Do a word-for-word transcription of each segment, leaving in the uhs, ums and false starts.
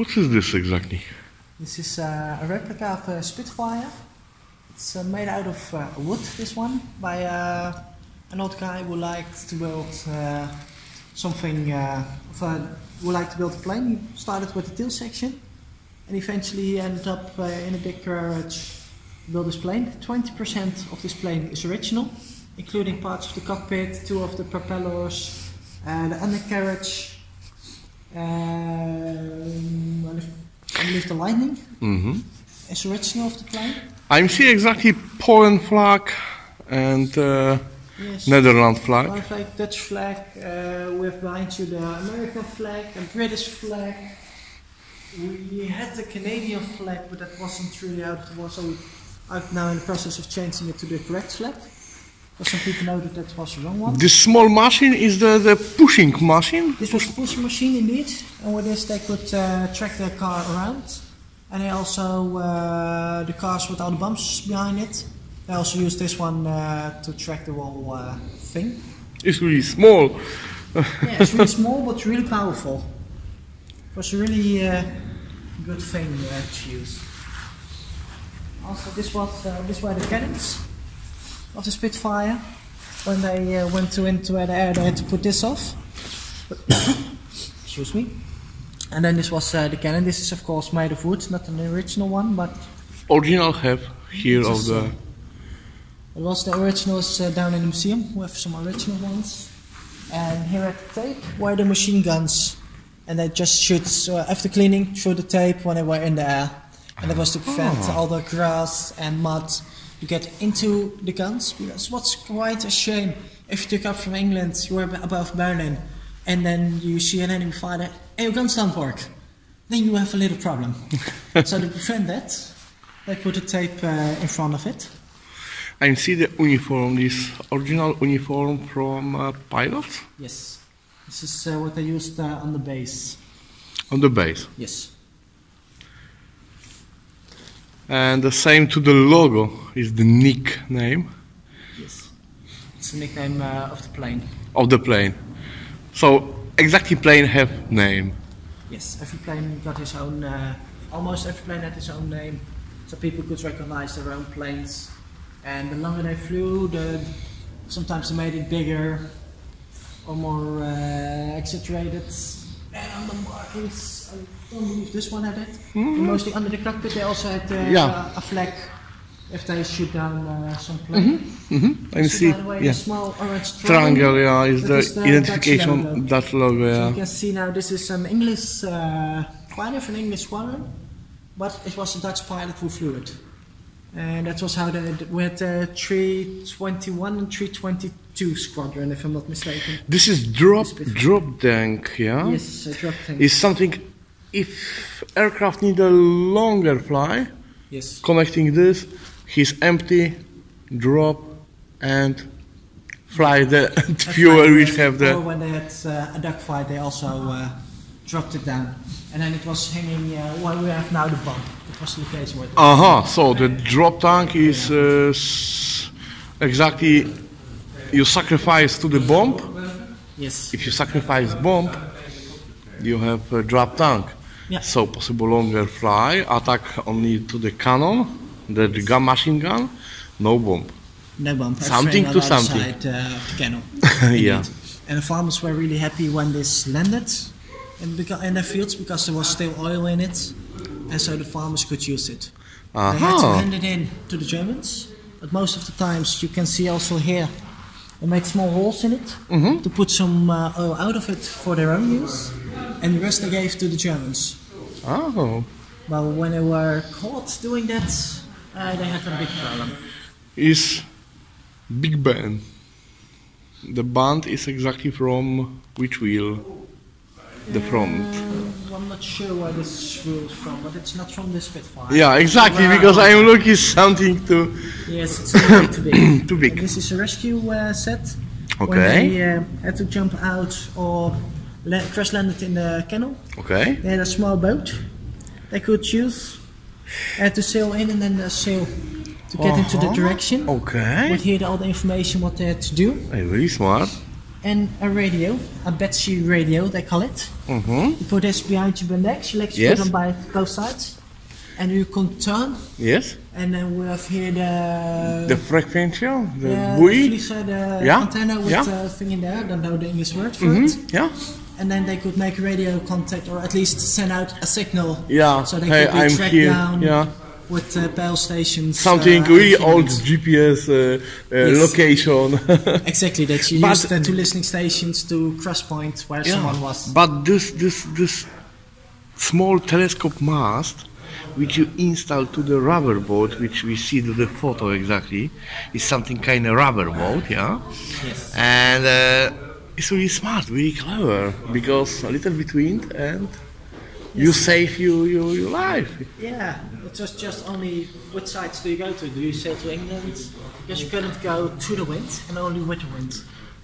What is this exactly? This is uh, a replica of a Spitfire. It's uh, made out of uh, wood, this one, by uh, an old guy who liked to build uh, something, uh, of, uh, who liked to build a plane. He started with the tail section and eventually he ended up uh, in a big garage to build this plane. twenty percent of this plane is original, including parts of the cockpit, two of the propellers, uh, the undercarriage, um, I believe the lining mm-hmm. is original of the plane. I'm seeing exactly Poland flag and uh, yes. Netherlands flag. Poland flag, Dutch flag, uh, we have behind you the American flag and British flag. We had the Canadian flag, but that wasn't really out. It was out now in the process of changing it to the correct flag. Some people know that that was the wrong one. This small machine is the, the pushing machine? This was the pushing machine indeed. And with this they could uh, track their car around. And they also, uh, the cars with all the bumps behind it, they also use this one uh, to track the whole uh, thing. It's really small. Yeah, it's really small but really powerful. It was a really uh, good thing uh, to use. Also this was, uh, this were the cannons of the Spitfire. When they uh, went to into the air, they had to put this off. Excuse me. And then this was uh, the cannon. This is of course made of wood, not an original one, but original have here of the. Uh, it was the originals uh, down in the museum. We have some original ones. And here at the tape were the machine guns, and they just shoot uh, after cleaning through the tape when they were in the air, and that was to prevent oh. all the grass and mud. You get into the guns, because what's quite a shame, if you took up from England, you were above Berlin, and then you see an enemy fighter, and your guns don't work. Then you have a little problem. So to prevent that, they put a tape uh, in front of it. I see the uniform, this original uniform from uh, pilots? Yes, this is uh, what they used uh, on the base. On the base? Yes. And the same to the logo is the nickname. Yes, it's the nickname uh, of the plane. Of the plane. So exactly, plane have name. Yes, every plane got his own. Uh, almost every plane had his own name, so people could recognize their own planes. And the longer they flew, the sometimes they made it bigger or more uh, exaggerated. And on the markings, I don't believe this one had it. Mm-hmm. Mostly under the cockpit, they also had uh, yeah. uh, a flag if they shoot down uh, some plane. Mm-hmm. Mm-hmm. I so see. By the way, yeah. the small orange triangle, triangle yeah, is, the is the identification of that logo. Yeah. So you can see now this is an English uh, pilot, an English squadron, but it was a Dutch pilot who flew it. And that was how they we had uh, three twenty-one and three twenty-two squadron, if I'm not mistaken. This is drop drop tank, yeah. Yes, a drop tank. It's something. If aircraft need a longer fly, yes. Connecting this, he's empty, drop and fly the fuel which have the. Or when they had uh, a dogfight, they also uh, dropped it down. And then it was hanging, uh, well, we have now the bomb. That was the case where it was. Aha, so the drop tank is uh, s exactly, you sacrifice to the bomb. Yes. If you sacrifice bomb, you have a drop tank. Yeah. So possible longer fly, attack only to the cannon, the, the gun, machine gun, no bomb. No bomb. Something to something. Side, uh, of the cannon. Yeah. And the farmers were really happy when this landed. And in their fields, because there was still oil in it, and so the farmers could use it. Aha. They had to hand it in to the Germans, but most of the times you can see also here they made small holes in it mm-hmm. to put some uh, oil out of it for their own use, and the rest they gave to the Germans. Oh. But when they were caught doing that, uh, they had a big problem. Is Big Ben? The band is exactly from which wheel? The front. Uh, I'm not sure where this wheel is from, but it's not from the Spitfire. Yeah, exactly, well, because I'm looking something too. Yes, it's really too big. Too big. And this is a rescue uh, set. Okay. When they uh, had to jump out or la crash landed in the canal. Okay. They had a small boat they could use. They had to sail in and then uh, sail to get uh-huh. into the direction. Okay. Would hear all the information what they had to do. Hey, really smart. and a radio, a Betsy radio they call it. Mm-hmm. You put this behind your legs, your legs yes. put on by both sides, and you can turn. Yes. And then we have here the... The frequency, the, the buoy. The fleece, the yeah. antenna with yeah. the thing in there, I don't know the English word for mm-hmm. it. Yeah. And then they could make radio contact or at least send out a signal. Yeah, so they hey, could be I'm tracked here. down. Yeah. With uh, P A L stations. Something uh, really old G P S uh, uh, yes. location. Exactly, that you but used uh, to listening stations to cross point where yeah. someone was. But this, this, this small telescope mast, which you install to the rubber boat, which we see to the photo exactly, is something kind of rubber boat, yeah? Yes. And uh, it's really smart, really clever, because a little bit wind and yes. you save your, your, your life. Yeah. It's just, just only, which sides do you go to? Do you sail to England? Because you couldn't go to the wind and only with the wind.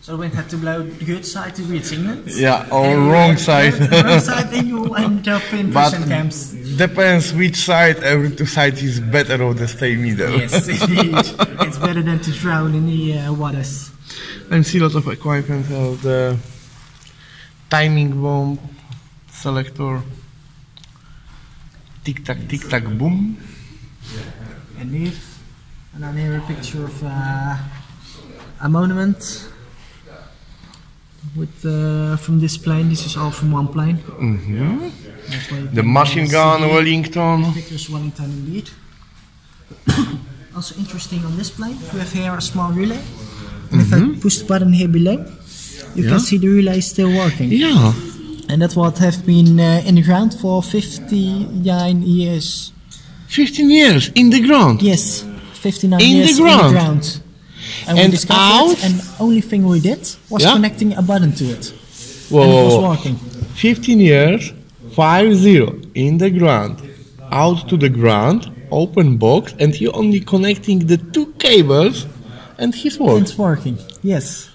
So the wind had to blow the good side to reach England. Yeah, or and wrong side. The wrong side, then you end up in prison camps. Depends which side, every two sides is better or the stay middle. Yes, indeed. It's better than to drown in the uh, waters. I see a lot of equipment of the timing bomb selector. Tic tac, tic tac, boom. And here, and then here a picture of uh, a monument with uh, from this plane. This is all from one plane. Mm-hmm. The machine gun see. Wellington. Victor's Wellington indeed. Also interesting on this plane, we have here a small relay. And mm-hmm. if I push the button here below, you yeah. can see the relay is still working. Yeah. And that what have been uh, in the ground for fifty-nine years. fifteen years in the ground? Yes, fifty-nine in years the ground. in the ground. And, and we discovered out? It, and the only thing we did was yeah. connecting a button to it. Whoa. And it was working. fifteen years, five zero, in the ground, out to the ground, open box, and you're only connecting the two cables and it's working. It's working, yes.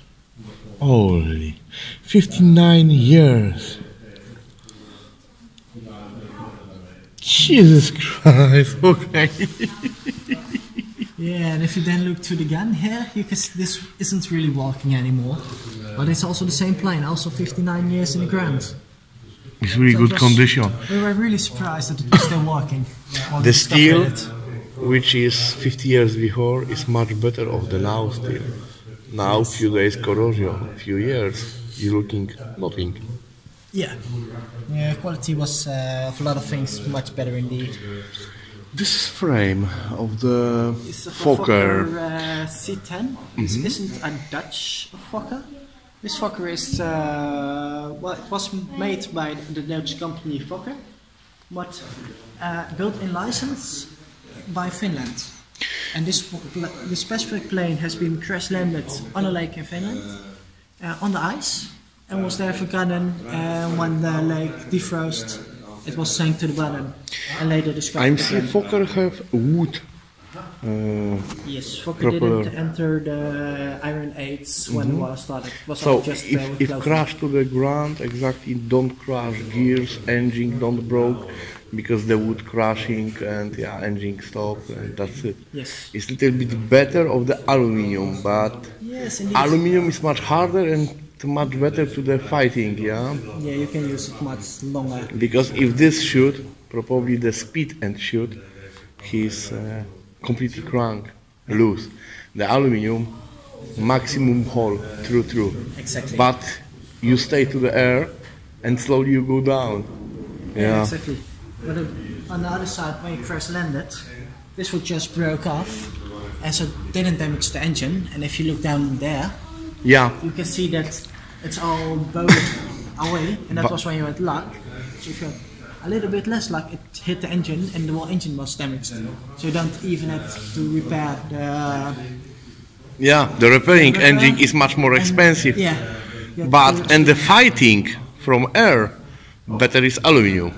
Holy. fifty-nine years. Jesus Christ, okay. Yeah, and if you then look to the gun here, you can see this isn't really working anymore. But it's also the same plane, also fifty-nine years in the ground. It's really so good it was, condition. We were really surprised that it was still working. The steel, which is fifty years before, is much better of the now steel. Now, yes. few days corrosion, few years, you're looking nothing. Yeah, yeah. Quality was uh, of a lot of things much better indeed. This frame of the Fokker uh, C ten mm-hmm. this isn't a Dutch Fokker. This Fokker is uh, well, it was made by the Dutch company Fokker, but uh, built in license by Finland. And this, this specific plane has been crash-landed on a lake in Finland, uh, on the ice, and was there forgotten, and uh, when the lake defrosted, it was sank to the bottom, and later described I'm sure Fokker have wood. Uh, yes, Fokker propeller. Didn't enter the Iron Age when mm-hmm. the war started. It was so just if, uh, if crashed to the ground, exactly, don't crash gears, engine don't broke. Because the wood crashing and yeah, engine stop and that's it. Yes. It's a little bit better of the aluminium, but yes, aluminium is much harder and much better to the fighting, yeah? Yeah, you can use it much longer. Because if this shoot, probably the speed and shoot, he's uh, completely crunk, loose. The aluminium, maximum hole, through, through. Exactly. But you stay to the air and slowly you go down. Yeah, yeah exactly. But on the other side, when you crash landed, this would just broke off, and so didn't damage the engine. And if you look down there, yeah, you can see that it's all bowed away, and that but was when you had luck. So if you had a little bit less luck, it hit the engine, and the whole engine was damaged. So you don't even have to repair the. Yeah, the repairing repair. engine is much more expensive. And, yeah, but and the fighting from air, better is aluminium.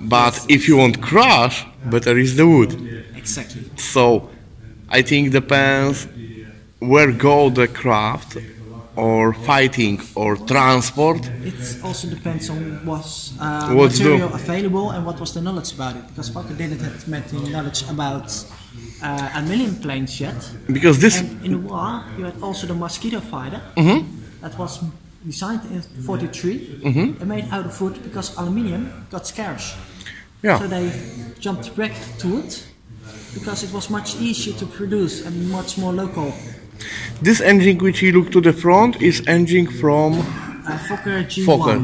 But yes. if you want crash, better is the wood. Exactly. So, I think depends where go the craft, or fighting, or transport. It also depends on what's uh, what material do? available and what was the knowledge about it. Because Fokker didn't have much knowledge about uh, a million planes yet. Because this and in the war, you had also the Mosquito fighter. Mm-hmm. that was designed in forty-three mm-hmm. and made out of wood because aluminium got scarce. Yeah. So they jumped back to wood because it was much easier to produce and much more local. This engine which you look to the front is engine from uh, Fokker G one. Fokker.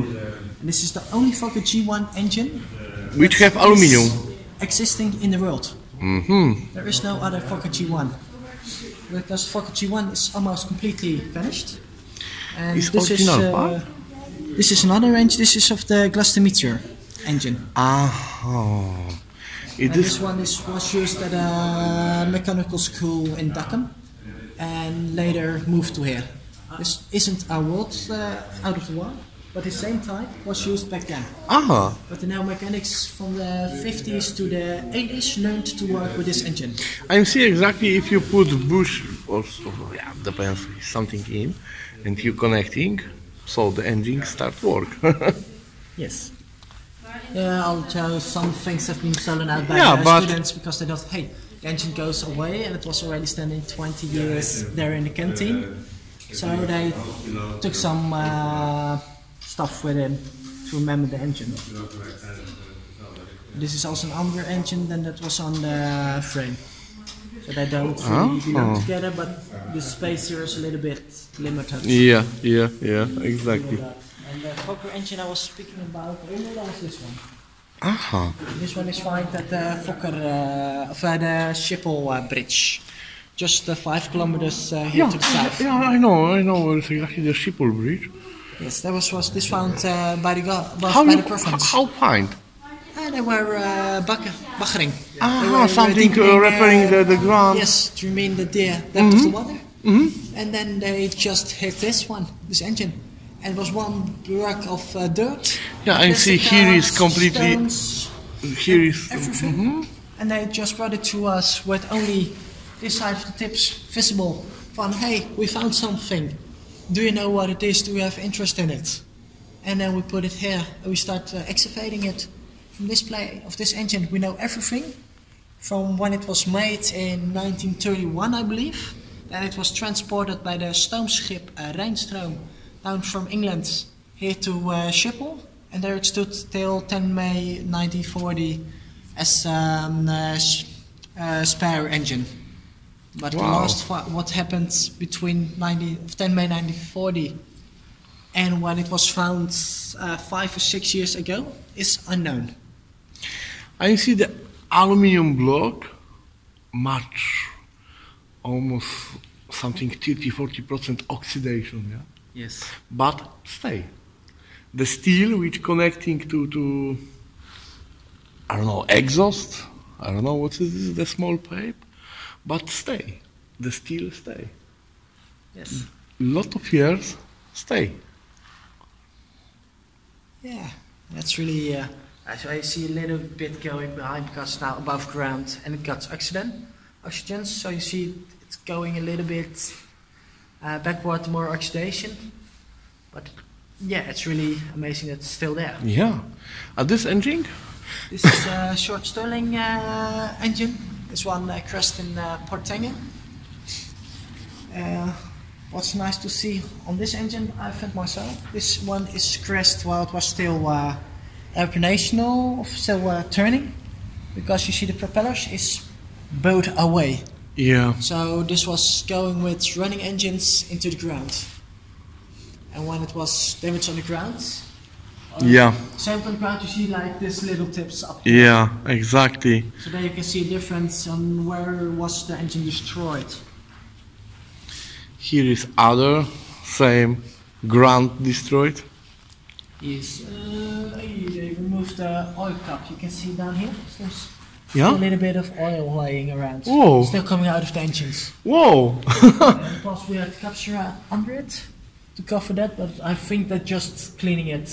And this is the only Fokker G one engine which have aluminium existing in the world. Mm-hmm. There is no other Fokker G one because Fokker G one is almost completely vanished. And is this is uh, part? This is another engine. This is of the Glastometer engine. Ah. Oh. And this one is was used at a mechanical school in Dachum, and later moved to here. This isn't a world uh, out of the war, but the same type was used back then. Ah. But the now mechanics from the fifties to the eighties learned to work with this engine. I'm seeing exactly if you put bush or yeah, depends something in, and you connecting, so the engine start work. Yes. Yeah, although some things have been stolen out by yeah, the students because they thought, hey, the engine goes away, and it was already standing twenty years there in the canteen. So they took some uh, stuff with him to remember the engine. This is also an older engine than that was on the frame. So they don't really belong oh. together, but the space here is a little bit limited. Yeah, yeah, yeah, exactly. And the Fokker engine I was speaking about earlier is this one. Aha. This one is found at the Fokker, uh, of, uh, the Schiphol uh, bridge. Just uh, five kilometers uh, here yeah, to the south. Yeah, I know, I know, it's exactly the Schiphol bridge. Yes, that was, was this found uh, by the was how by the province. How find? Uh, they were uh, baggering. Ah, something uh, repairing uh, the, the ground. Yes, do you mean the depth mm-hmm. of the water? Mm-hmm. And then they just hit this one, this engine. And was one block of uh, dirt. Yeah, I see here is completely. Stones, here is everything. Mm-hmm. And they just brought it to us with only this side of the tips visible. From hey, we found something. Do you know what it is? Do you have interest in it? And then we put it here. And we start uh, excavating it. From this play of this engine, we know everything from when it was made in nineteen thirty-one, I believe. Then it was transported by the stoomschip uh, Rijnstrom. Down from England here to uh, Schiphol, and there it stood till ten May nineteen forty as um, a uh, spare engine. But wow. the last what happened between ten May nineteen forty and when it was found uh, five or six years ago is unknown. I see the aluminium block much, almost something thirty to forty percent oxidation. Yeah. Yes. But stay. The steel which connecting to, to I don't know, exhaust, I don't know what is this, the small pipe, but stay. The steel stay. Yes. Lot of years stay. Yeah, that's really, uh, so I see a little bit going behind because now above ground and it got oxygen, oxygen, so you see it's going a little bit Uh, backward, more oxidation, but yeah, it's really amazing that it's still there. Yeah, and this engine? This is a Short Stirling uh, engine. This one uh, crashed in uh, Portengue. Uh, what's nice to see on this engine, I found myself, this one is crashed while it was still uh, operational, still uh, turning, because you see the propellers is bowed away. Yeah. So this was going with running engines into the ground, and when it was damaged on the ground, on yeah, same on the ground you see like this little tips up. Yeah, exactly. So there you can see a difference on where was the engine destroyed. Here is other same ground destroyed. Yes. Uh, they removed the oil cap. You can see down here. There's Yeah? A little bit of oil lying around, Whoa. Still coming out of the engines. Whoa! And plus we had capture under it to cover that, but I think that just cleaning it.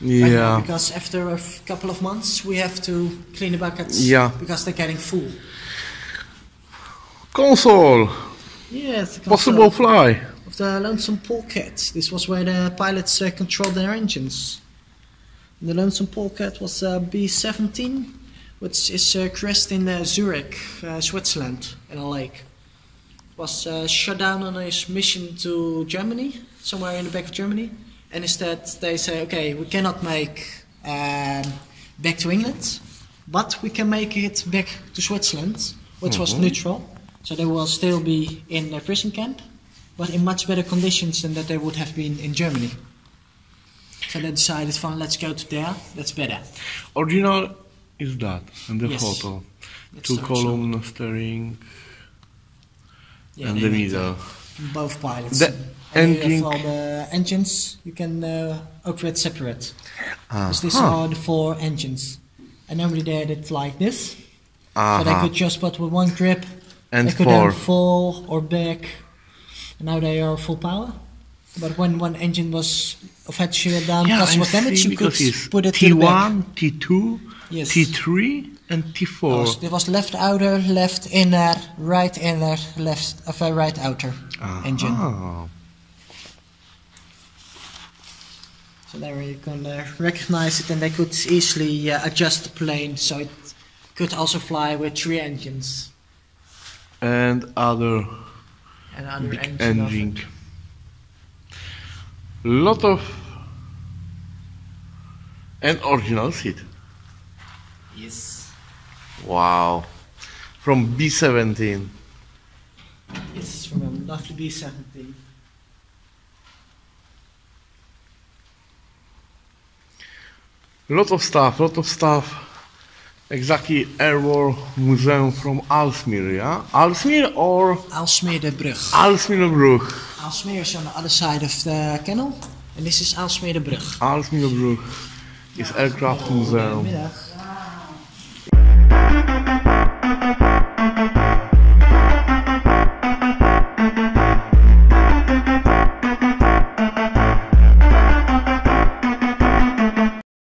Yeah. Right, because after a couple of months we have to clean the buckets. Yeah. Because they're getting full. Console. Yes. Yeah, possible fly. Of the Lonesome Pole Cat. This was where the pilots uh, controlled their engines. And the Lonesome Pole Cat was a B seventeen. Which is uh, crashed in uh, Zurich, uh, Switzerland, in a lake. was uh, shut down on his mission to Germany, somewhere in the back of Germany. And instead they say, okay, we cannot make uh, back to England, but we can make it back to Switzerland, which mm-hmm. was neutral. So they will still be in their prison camp, but in much better conditions than that they would have been in Germany. So they decided, fine, let's go to there, that's better. Original is that, and the yes. photo. That's Two column steering yeah, and the middle. Both pilots. The and engine. For the engines, you can uh, operate separate. Uh-huh. Because these are the four engines. And normally they did like this. Uh-huh. So they could just put with one grip. And they could then fall or back. And now they are full power. But when one engine was of had shut down yeah, because of damage, you could put it T one, to the back. T two, yes. T three. En T vier. Oh, dit was left outer, left inner, right inner, left, of uh, right outer Aha. engine. So there you can uh, recognize it, and they could easily uh, adjust the plane so it could also fly with three engines. And other, and other big engine. engine. Lot of and original seat. Yes. Wow. From B seventeen. Yes, from a lovely B seventeen. A lot of stuff, lot of stuff. Exactly Air War Museum from Aalsmeer, yeah? Aalsmeer or? Aalsmeerderbrug. Aalsmeerderbrug. Aalsmeer is on the other side of the canal. And this is Aalsmeerderbrug. Aalsmeerderbrug is aircraft museum.